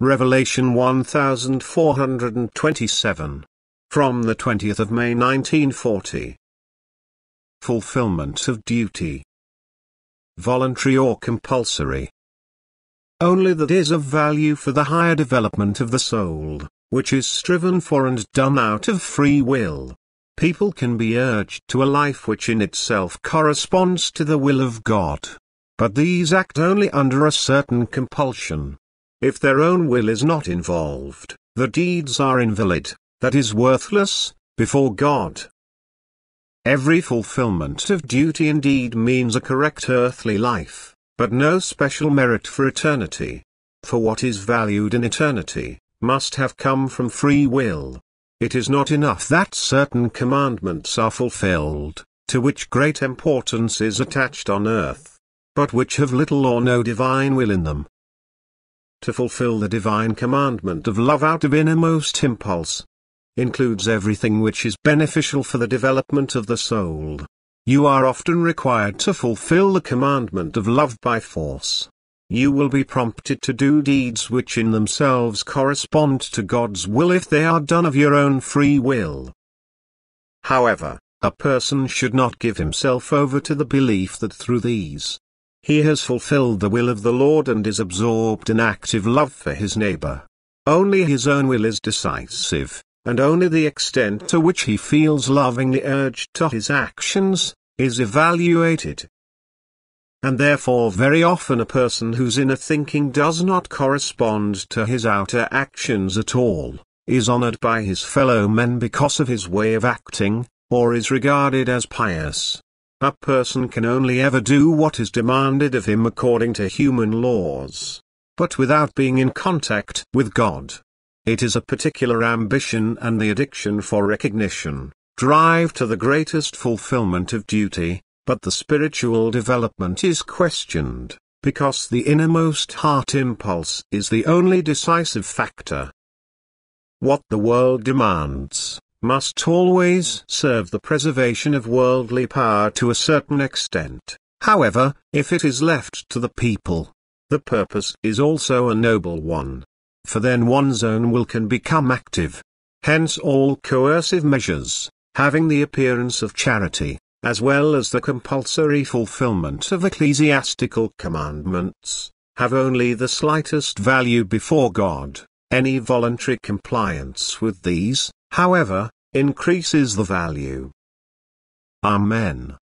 Revelation 1427. From the 20th of May 1940. Fulfillment of duty. Voluntary or compulsory. Only that is of value for the higher development of the soul, which is striven for and done out of free will. People can be urged to a life which in itself corresponds to the will of God. But these act only under a certain compulsion. If their own will is not involved, the deeds are invalid, that is worthless, before God. Every fulfillment of duty indeed means a correct earthly life, but no special merit for eternity. For what is valued in eternity, must have come from free will. It is not enough that certain commandments are fulfilled, to which great importance is attached on earth, but which have little or no divine will in them. To fulfill the divine commandment of love out of innermost impulse includes everything which is beneficial for the development of the soul. You are often required to fulfill the commandment of love by force. You will be prompted to do deeds which in themselves correspond to God's will if they are done of your own free will. However, a person should not give himself over to the belief that through these he has fulfilled the will of the Lord and is absorbed in active love for his neighbor. Only his own will is decisive, and only the extent to which he feels lovingly urged to his actions is evaluated. And therefore very often a person whose inner thinking does not correspond to his outer actions at all, is honored by his fellow men because of his way of acting, or is regarded as pious. A person can only ever do what is demanded of him according to human laws, but without being in contact with God. It is a particular ambition and the addiction for recognition, drive to the greatest fulfillment of duty, but the spiritual development is questioned, because the innermost heart impulse is the only decisive factor. What the world demands must always serve the preservation of worldly power to a certain extent. However, if it is left to the people, the purpose is also a noble one. For then one's own will can become active. Hence all coercive measures, having the appearance of charity, as well as the compulsory fulfillment of ecclesiastical commandments, have only the slightest value before God. Any voluntary compliance with these, however, increases the value. Amen.